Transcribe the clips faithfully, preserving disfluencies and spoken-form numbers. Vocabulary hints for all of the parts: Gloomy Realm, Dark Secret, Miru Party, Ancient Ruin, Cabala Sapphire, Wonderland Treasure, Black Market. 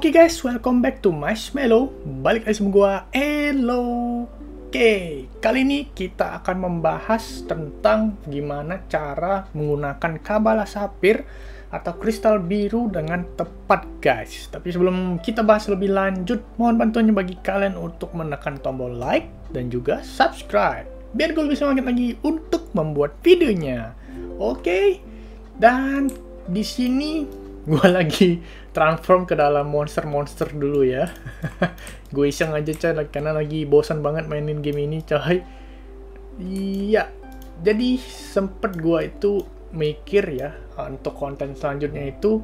Oke okay guys, welcome back to Marshmallow. Balik lagi sama gua, hello. Oke, okay, kali ini kita akan membahas tentang gimana cara menggunakan Cabala Sapphire atau kristal biru dengan tepat guys. Tapi sebelum kita bahas lebih lanjut, mohon bantuannya bagi kalian untuk menekan tombol like dan juga subscribe, biar gue bisa makin lagi untuk membuat videonya. Oke, okay? Dan di sini gue lagi transform ke dalam monster-monster dulu ya. Gue iseng aja coy, karena lagi bosan banget mainin game ini coy. Iya, jadi sempet gue itu mikir ya untuk konten selanjutnya itu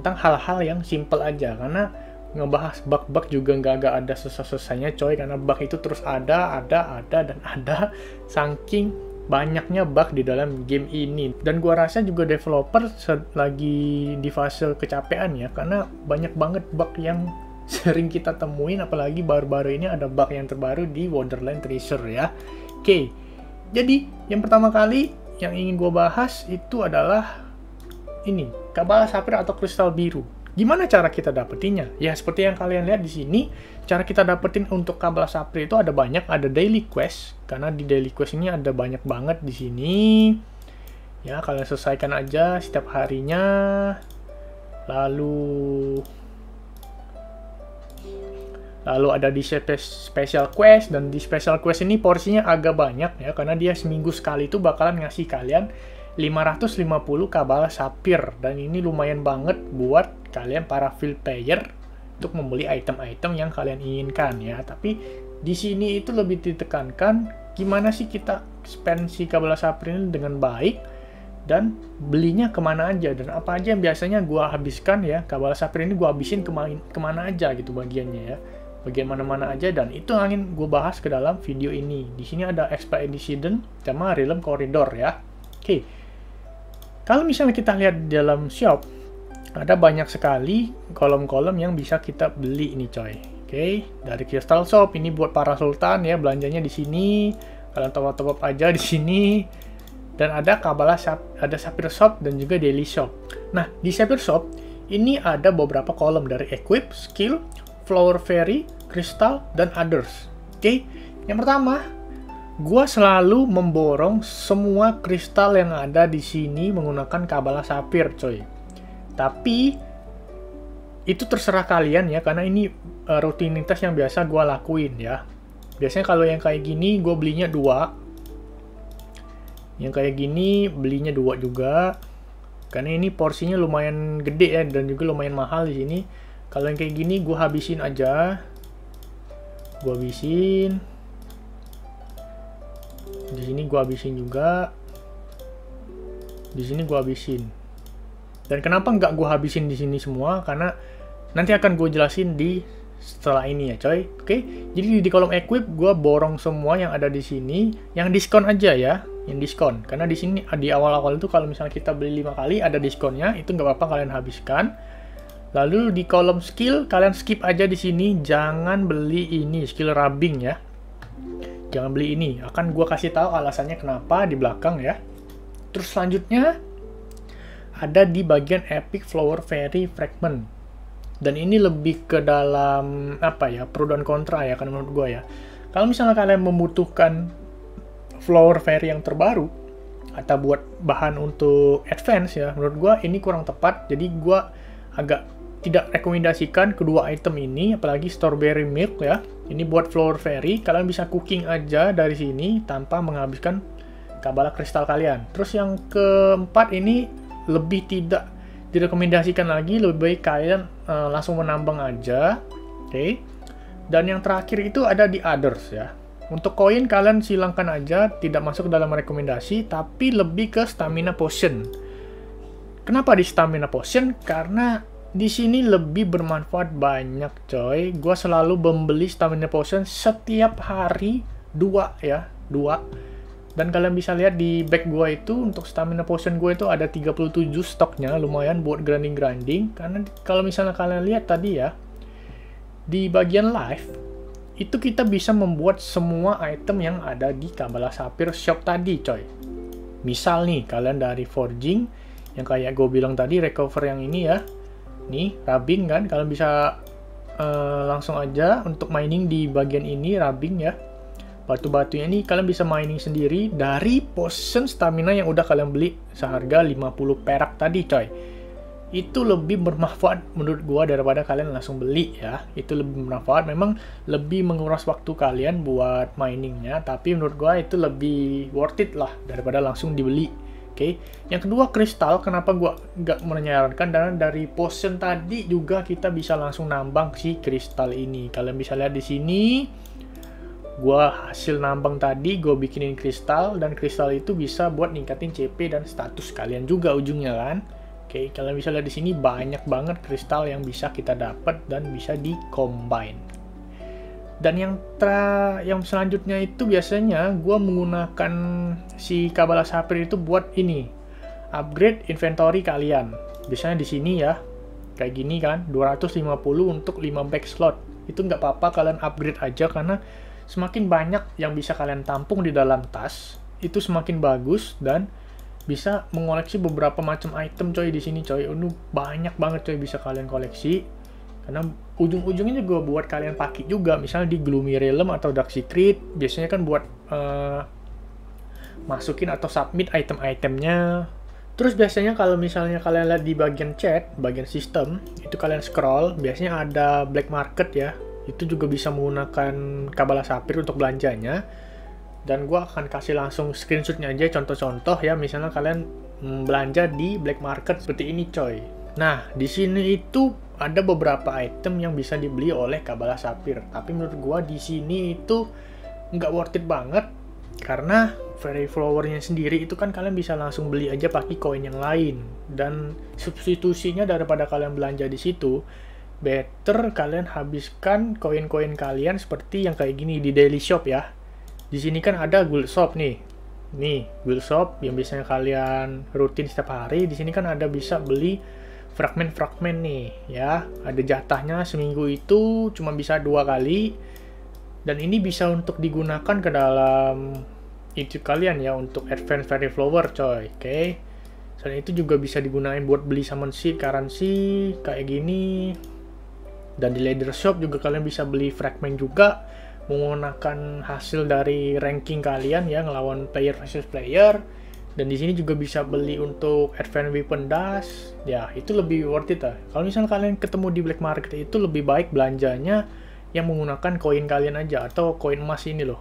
tentang hal-hal yang simple aja, karena ngebahas bug-bug juga nggak ada selesai-selesainya coy, karena bug itu terus ada, ada, ada, dan ada, saking banyaknya bug di dalam game ini. Dan gua rasa juga developer lagi di fase kecapean ya, karena banyak banget bug yang sering kita temuin, apalagi baru-baru ini ada bug yang terbaru di Wonderland Treasure ya. Oke, okay. Jadi yang pertama kali yang ingin gua bahas itu adalah ini, Cabala Sapphire atau kristal biru. Gimana cara kita dapetinnya? Ya seperti yang kalian lihat di sini, cara kita dapetin untuk Cabala Sapphire itu ada banyak, ada daily quest. Karena di daily quest ini ada banyak banget di sini. Ya kalian selesaikan aja setiap harinya. Lalu lalu ada di special quest, dan di special quest ini porsinya agak banyak ya, karena dia seminggu sekali itu bakalan ngasih kalian lima ratus lima puluh Cabala Sapphire, dan ini lumayan banget buat kalian para field player untuk membeli item-item yang kalian inginkan ya. Tapi di sini itu lebih ditekankan gimana sih kita spend si Cabala Sapphire ini dengan baik, dan belinya kemana aja, dan apa aja yang biasanya gua habiskan ya. Cabala Sapphire ini gua habisin kemain, kemana aja gitu bagiannya ya, bagian mana-mana aja, dan itu yang ingin gua bahas ke dalam video ini. Di sini ada Expedition sama Realm Corridor ya. Oke, okay. Kalau misalnya kita lihat di dalam shop, ada banyak sekali kolom-kolom yang bisa kita beli ini coy. Oke, okay. Dari Crystal Shop ini buat para sultan ya, belanjanya di sini. Kalian top-top aja di sini. Dan ada Cabala Sapphire, ada Sapphire Shop dan juga Daily Shop. Nah, di Sapphire Shop ini ada beberapa kolom dari Equip, Skill, Flower Fairy, Crystal, dan others. Oke, okay. Yang pertama, gua selalu memborong semua kristal yang ada di sini menggunakan Cabala Sapphire coy. Tapi itu terserah kalian ya, karena ini uh, rutinitas yang biasa gue lakuin ya. Biasanya kalau yang kayak gini gue belinya dua, yang kayak gini belinya dua juga, karena ini porsinya lumayan gede ya, dan juga lumayan mahal di sini. Kalau yang kayak gini gue habisin aja, gue habisin di sini, gue habisin juga di sini, gue habisin. Dan kenapa nggak gue habisin di sini semua? Karena nanti akan gue jelasin di setelah ini ya, coy. Oke, okay? Jadi di kolom equip gue borong semua yang ada di sini, yang diskon aja ya, yang diskon. Karena di sini di awal-awal itu kalau misalnya kita beli lima kali ada diskonnya, itu nggak apa-apa kalian habiskan. Lalu di kolom skill kalian skip aja di sini, jangan beli ini skill rubbing ya. Jangan beli ini, akan gue kasih tahu alasannya kenapa di belakang ya. Terus selanjutnya ada di bagian Epic Flower Fairy Fragment, dan ini lebih ke dalam apa ya, pro dan kontra ya, kan menurut gue ya. Kalau misalnya kalian membutuhkan Flower Fairy yang terbaru atau buat bahan untuk advance ya, menurut gue ini kurang tepat. Jadi gue agak tidak rekomendasikan kedua item ini, apalagi Strawberry Milk ya. Ini buat Flower Fairy, kalian bisa cooking aja dari sini tanpa menghabiskan Cabala kristal kalian. Terus yang keempat ini lebih tidak direkomendasikan lagi, lebih baik kalian uh, langsung menambang aja. Oke, okay. Dan yang terakhir itu ada di others ya. Untuk koin kalian silangkan aja, tidak masuk dalam rekomendasi, tapi lebih ke stamina potion. Kenapa di stamina potion? Karena di sini lebih bermanfaat banyak coy. Gua selalu membeli stamina potion setiap hari dua ya, dua. Dan kalian bisa lihat di bag gua itu untuk stamina potion gue itu ada tiga puluh tujuh stoknya, lumayan buat grinding-grinding. Karena kalau misalnya kalian lihat tadi ya, di bagian live itu kita bisa membuat semua item yang ada di Cabala Sapphire Shop tadi coy. Misal nih kalian dari forging yang kayak gue bilang tadi, recover yang ini ya, nih rubbing kan, kalian bisa uh, langsung aja untuk mining di bagian ini, rubbing ya. Batu-batunya ini kalian bisa mining sendiri dari potion stamina yang udah kalian beli seharga lima puluh perak tadi, coy. Itu lebih bermanfaat menurut gua daripada kalian langsung beli ya. Itu lebih bermanfaat, memang lebih menguras waktu kalian buat miningnya, tapi menurut gua itu lebih worth it lah daripada langsung dibeli. Oke. Yang kedua, kristal. Kenapa gua nggak menyarankan? Karena dari potion tadi juga kita bisa langsung nambang si kristal ini. Kalian bisa lihat di sini. Gua hasil nambang tadi, gue bikinin kristal, dan kristal itu bisa buat ningkatin C P dan status kalian juga ujungnya kan. Oke, kalian bisa lihat di sini banyak banget kristal yang bisa kita dapat dan bisa di-combine. Dan yang tra yang selanjutnya itu biasanya gue menggunakan si Cabala Sapphire itu buat ini, upgrade inventory kalian. Biasanya di sini ya, kayak gini kan, dua ratus lima puluh untuk lima back slot. Itu nggak apa-apa, kalian upgrade aja karena semakin banyak yang bisa kalian tampung di dalam tas, itu semakin bagus dan bisa mengoleksi beberapa macam item, coy. Di sini, coy, ini banyak banget, coy, bisa kalian koleksi. Karena ujung-ujungnya juga buat kalian pakai juga, misalnya di Gloomy Realm atau Dark Secret, biasanya kan buat uh, masukin atau submit item-itemnya. Terus biasanya kalau misalnya kalian lihat di bagian chat, bagian sistem, itu kalian scroll, biasanya ada Black Market ya. Itu juga bisa menggunakan Cabala Sapphire untuk belanjanya. Dan gue akan kasih langsung screenshotnya aja, contoh-contoh ya. Misalnya kalian belanja di Black Market seperti ini, coy. Nah, di sini itu ada beberapa item yang bisa dibeli oleh Cabala Sapphire. Tapi menurut gue di sini itu nggak worth it banget. Karena Fairy Flower-nya sendiri itu kan kalian bisa langsung beli aja pakai koin yang lain. Dan substitusinya daripada kalian belanja di situ, better kalian habiskan koin-koin kalian seperti yang kayak gini di daily shop ya. Di sini kan ada gold shop nih. Nih, gold shop yang biasanya kalian rutin setiap hari. Di sini kan ada bisa beli fragmen-fragmen nih ya. Ada jatahnya seminggu itu cuma bisa dua kali. Dan ini bisa untuk digunakan ke dalam itu kalian ya, untuk advance fairy flower, coy. Oke. Okay. Selain itu juga bisa digunakan buat beli summon seed, currency kayak gini. Dan di leader shop juga kalian bisa beli fragment juga menggunakan hasil dari ranking kalian ya, ngelawan player versus player. Dan di sini juga bisa beli untuk advance weapon dash ya, itu lebih worth it lah. Kalau misalnya kalian ketemu di black market itu lebih baik belanjanya yang menggunakan koin kalian aja atau koin emas ini loh,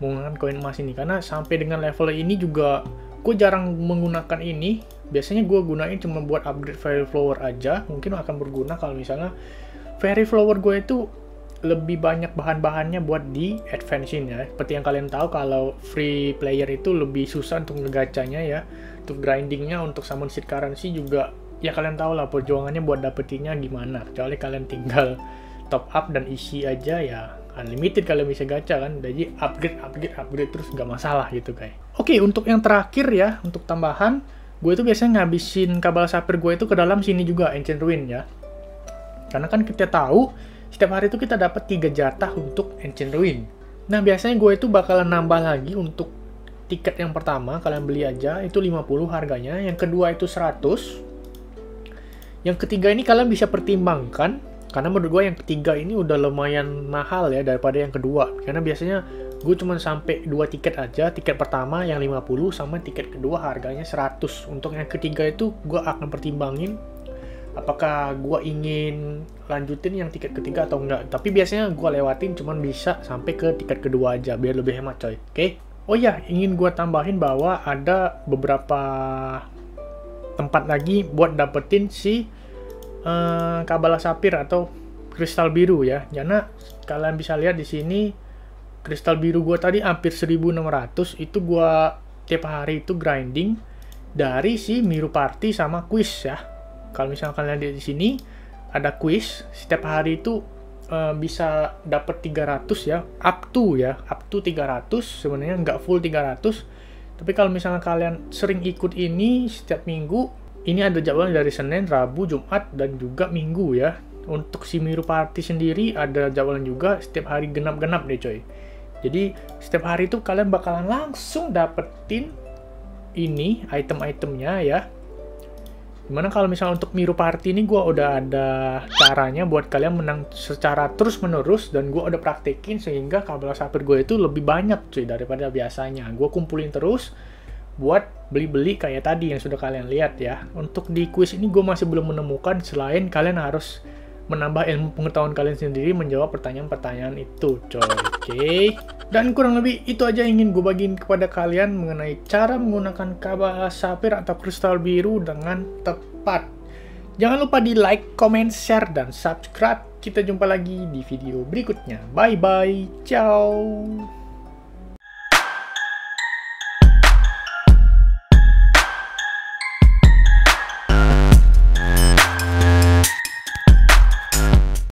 menggunakan koin emas ini. Karena sampai dengan level ini juga gue jarang menggunakan ini, biasanya gue gunain cuma buat upgrade fairy flower aja. Mungkin akan berguna kalau misalnya fairy flower gue itu lebih banyak bahan-bahannya buat di advancing ya. Seperti yang kalian tahu kalau free player itu lebih susah untuk ngegacanya ya, untuk grindingnya, untuk summon seed currency juga ya, kalian tahu lah perjuangannya buat dapetinnya gimana. Kecuali kalian tinggal top up dan isi aja ya, unlimited kalian bisa gacha kan. Jadi upgrade, upgrade, upgrade terus nggak masalah gitu guys. Oke, untuk yang terakhir ya, untuk tambahan, gue itu biasanya ngabisin Cabala Sapphire gue itu ke dalam sini juga, Ancient Ruin ya. Karena kan kita tahu, setiap hari itu kita dapat tiga jatah untuk Ancient Ruin. Nah, biasanya gue itu bakalan nambah lagi untuk tiket yang pertama. Kalian beli aja, itu lima puluh harganya. Yang kedua itu seratus. Yang ketiga ini kalian bisa pertimbangkan. Karena menurut gue yang ketiga ini udah lumayan mahal ya daripada yang kedua. Karena biasanya gue cuma sampai dua tiket aja. Tiket pertama yang lima puluh sama tiket kedua harganya seratus. Untuk yang ketiga itu gue akan pertimbangin apakah gue ingin lanjutin yang tiket ketiga atau enggak. Tapi biasanya gue lewatin cuman bisa sampai ke tiket kedua aja biar lebih hemat, coy. Oke. Oh iya, ingin gue tambahin bahwa ada beberapa tempat lagi buat dapetin si eh, Cabala Sapphire atau kristal biru ya. Karena kalian bisa lihat di sini kristal biru gue tadi hampir seribu enam ratus. Itu gue tiap hari itu grinding dari si Miru Party sama quiz ya. Kalau misalnya kalian lihat di sini ada quiz, setiap hari itu uh, bisa dapat tiga ratus ya, up to ya, up to tiga ratus. Sebenarnya nggak full tiga ratus. Tapi kalau misalnya kalian sering ikut ini setiap minggu, ini ada jadwal dari Senin, Rabu, Jumat dan juga Minggu ya. Untuk si Miru Party sendiri ada jadwal juga setiap hari genap-genap deh, coy. Jadi setiap hari itu kalian bakalan langsung dapetin ini item-itemnya ya. Dimana kalau misalnya untuk Miru Party ini gue udah ada caranya buat kalian menang secara terus-menerus. Dan gue udah praktekin sehingga Cabala Sapphire gue itu lebih banyak cuy daripada biasanya. Gue kumpulin terus buat beli-beli kayak tadi yang sudah kalian lihat ya. Untuk di quiz ini gue masih belum menemukan, selain kalian harus menambah ilmu pengetahuan kalian sendiri menjawab pertanyaan-pertanyaan itu coy. Oke, dan kurang lebih itu aja yang ingin gue bagiin kepada kalian mengenai cara menggunakan Cabala Sapphire atau kristal biru dengan tepat. Jangan lupa di like, comment, share, dan subscribe. Kita jumpa lagi di video berikutnya. Bye bye, ciao.